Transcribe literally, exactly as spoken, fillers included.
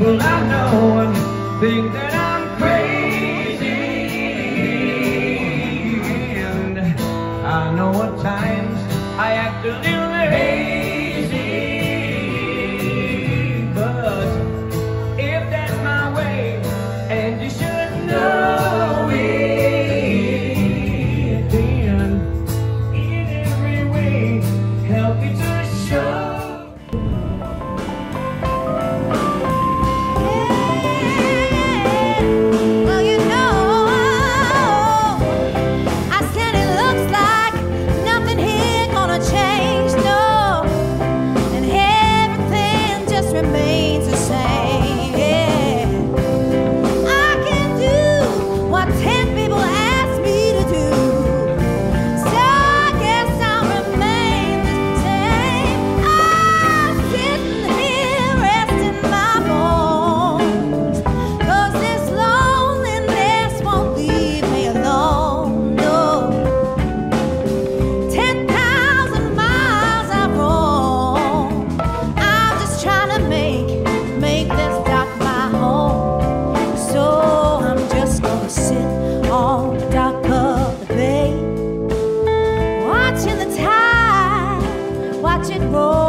Well, I know and think that I'm crazy, and I know at times I act a little lazy, but if that's my way, and you should know it, then in every way, help me to show. Watch it roll.